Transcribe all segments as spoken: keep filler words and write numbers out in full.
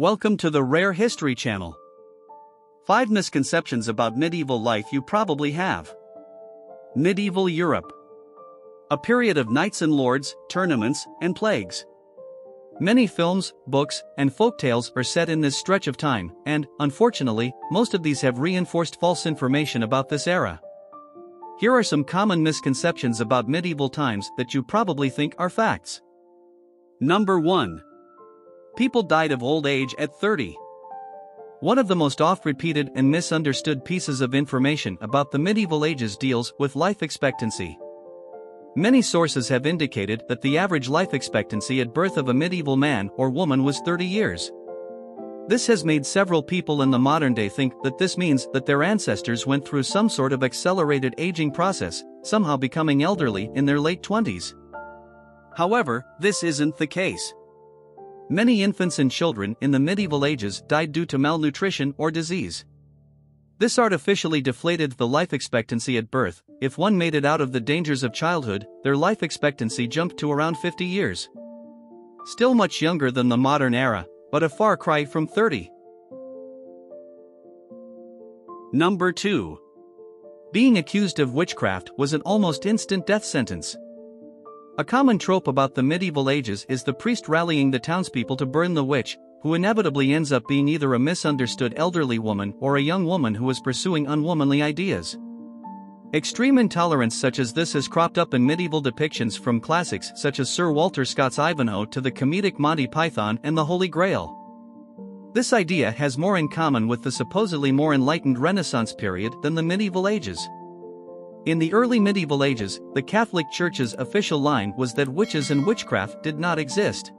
Welcome to the Rare History Channel. five misconceptions about medieval life you probably have. Medieval Europe. A period of knights and lords, tournaments, and plagues. Many films, books, and folktales are set in this stretch of time, and, unfortunately, most of these have reinforced false information about this era. Here are some common misconceptions about medieval times that you probably think are facts. Number one. People died of old age at thirty. One of the most oft-repeated and misunderstood pieces of information about the medieval ages deals with life expectancy. Many sources have indicated that the average life expectancy at birth of a medieval man or woman was thirty years. This has made several people in the modern day think that this means that their ancestors went through some sort of accelerated aging process, somehow becoming elderly in their late twenties. However, this isn't the case. Many infants and children in the medieval ages died due to malnutrition or disease. This artificially deflated the life expectancy at birth. If one made it out of the dangers of childhood, their life expectancy jumped to around fifty years. Still much younger than the modern era, but a far cry from thirty. Number two. Being accused of witchcraft was an almost instant death sentence. A common trope about the medieval ages is the priest rallying the townspeople to burn the witch, who inevitably ends up being either a misunderstood elderly woman or a young woman who is pursuing unwomanly ideas. Extreme intolerance such as this has cropped up in medieval depictions from classics such as Sir Walter Scott's Ivanhoe to the comedic Monty Python and the Holy Grail. This idea has more in common with the supposedly more enlightened Renaissance period than the medieval ages. In the early medieval ages, the Catholic Church's official line was that witches and witchcraft did not exist.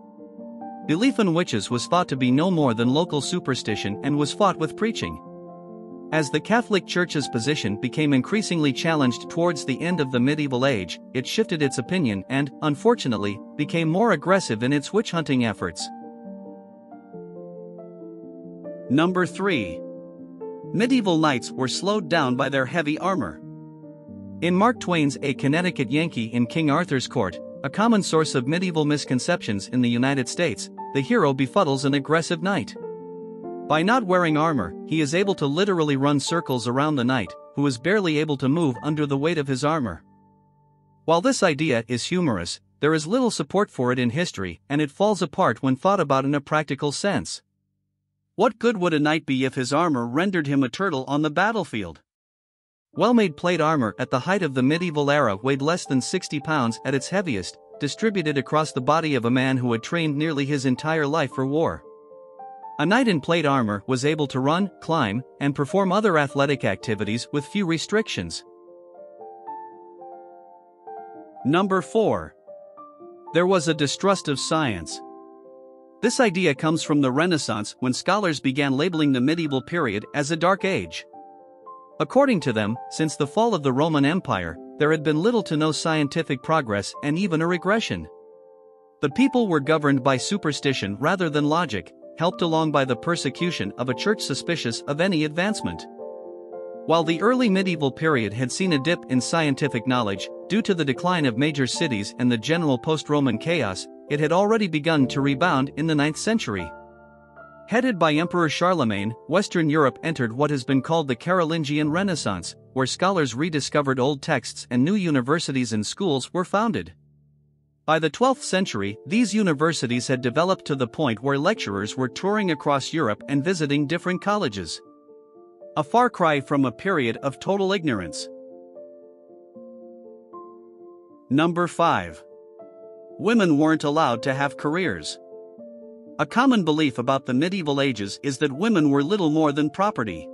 Belief in witches was thought to be no more than local superstition and was fought with preaching. As the Catholic Church's position became increasingly challenged towards the end of the medieval age, it shifted its opinion and, unfortunately, became more aggressive in its witch-hunting efforts. Number three. Medieval knights were slowed down by their heavy armor. In Mark Twain's A Connecticut Yankee in King Arthur's Court, a common source of medieval misconceptions in the United States, the hero befuddles an aggressive knight. By not wearing armor, he is able to literally run circles around the knight, who is barely able to move under the weight of his armor. While this idea is humorous, there is little support for it in history, and it falls apart when thought about in a practical sense. What good would a knight be if his armor rendered him a turtle on the battlefield? Well-made plate armor at the height of the medieval era weighed less than sixty pounds at its heaviest, distributed across the body of a man who had trained nearly his entire life for war. A knight in plate armor was able to run, climb, and perform other athletic activities with few restrictions. Number four. There was a distrust of science. This idea comes from the Renaissance, when scholars began labeling the medieval period as a dark age. According to them, since the fall of the Roman Empire, there had been little to no scientific progress and even a regression. The people were governed by superstition rather than logic, helped along by the persecution of a church suspicious of any advancement. While the early medieval period had seen a dip in scientific knowledge, due to the decline of major cities and the general post-Roman chaos, it had already begun to rebound in the ninth century. Headed by Emperor Charlemagne, Western Europe entered what has been called the Carolingian Renaissance, where scholars rediscovered old texts and new universities and schools were founded. By the twelfth century, these universities had developed to the point where lecturers were touring across Europe and visiting different colleges. A far cry from a period of total ignorance. Number five. Women weren't allowed to have careers. A common belief about the medieval ages is that women were little more than property.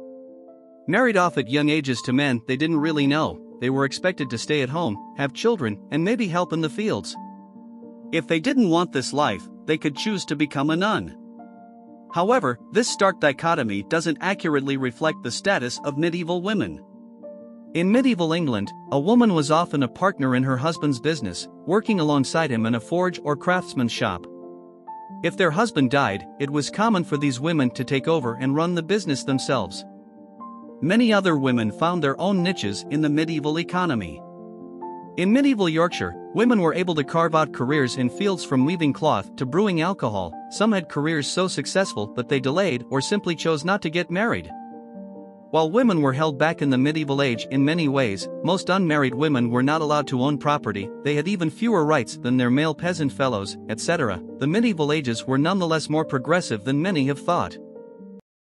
Married off at young ages to men they didn't really know, they were expected to stay at home, have children, and maybe help in the fields. If they didn't want this life, they could choose to become a nun. However, this stark dichotomy doesn't accurately reflect the status of medieval women. In medieval England, a woman was often a partner in her husband's business, working alongside him in a forge or craftsman's shop. If their husband died, it was common for these women to take over and run the business themselves. Many other women found their own niches in the medieval economy. In medieval Yorkshire, women were able to carve out careers in fields from weaving cloth to brewing alcohol. Some had careers so successful that they delayed or simply chose not to get married. While women were held back in the medieval age in many ways, most unmarried women were not allowed to own property, they had even fewer rights than their male peasant fellows, et cetera. The medieval ages were nonetheless more progressive than many have thought.